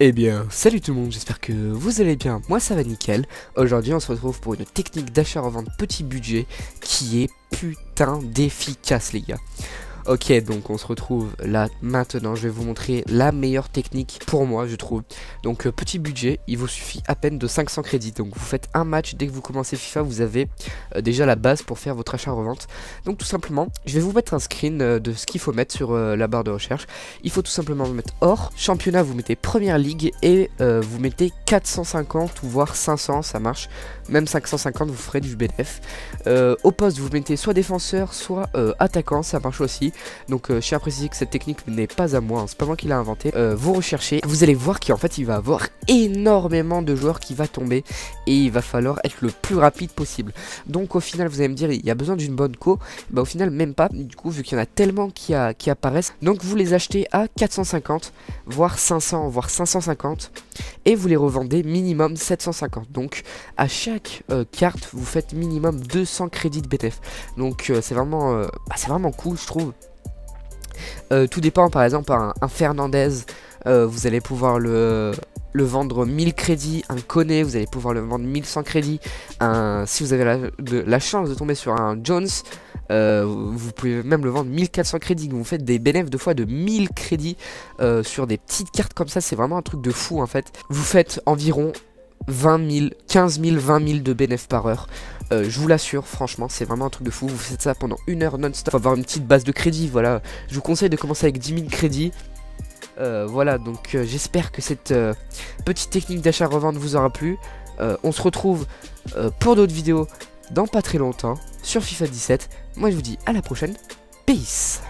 Eh bien, salut tout le monde, j'espère que vous allez bien, moi ça va nickel. Aujourd'hui on se retrouve pour une technique d'achat-revente petit budget qui est putain d'efficace les gars. Ok, donc on se retrouve là maintenant, je vais vous montrer la meilleure technique pour moi je trouve. Donc petit budget, il vous suffit à peine de 500 crédits, donc vous faites un match, dès que vous commencez FIFA vous avez déjà la base pour faire votre achat-revente. Donc tout simplement, je vais vous mettre un screen de ce qu'il faut mettre sur la barre de recherche. Il faut tout simplement mettre hors, championnat vous mettez première ligue et vous mettez 450 ou voire 500, ça marche. Même 550 vous ferez du BDF. Au poste vous mettez soit défenseur, soit attaquant, ça marche aussi. Donc je tiens à préciser que cette technique n'est pas à moi, hein, c'est pas moi qui l'ai inventée. Vous recherchez, vous allez voir qu'en fait il va avoir énormément de joueurs qui va tomber et il va falloir être le plus rapide possible. Donc au final vous allez me dire il y a besoin d'une bonne co, bah au final même pas, du coup vu qu'il y en a tellement qui apparaissent. Donc vous les achetez à 450 voire 500 voire 550 et vous les revendez minimum 750. Donc à chaque carte vous faites minimum 200 crédits de BTF. Donc c'est vraiment cool je trouve. Tout dépend, par exemple un Fernandez vous allez pouvoir le vendre 1000 crédits, un Koné vous allez pouvoir le vendre 1100 crédits, si vous avez la chance de tomber sur un Jones vous pouvez même le vendre 1400 crédits. Vous faites des bénéfices deux fois de 1000 crédits sur des petites cartes comme ça, c'est vraiment un truc de fou en fait. Vous faites environ 20 000, 15 000, 20 000 de bénéf par heure. Je vous l'assure, franchement, c'est vraiment un truc de fou. Vous faites ça pendant une heure non-stop. Faut avoir une petite base de crédit, voilà. Je vous conseille de commencer avec 10 000 crédits. Voilà, donc j'espère que cette petite technique d'achat-revente vous aura plu. On se retrouve pour d'autres vidéos dans pas très longtemps sur FIFA 17. Moi, je vous dis à la prochaine. Peace!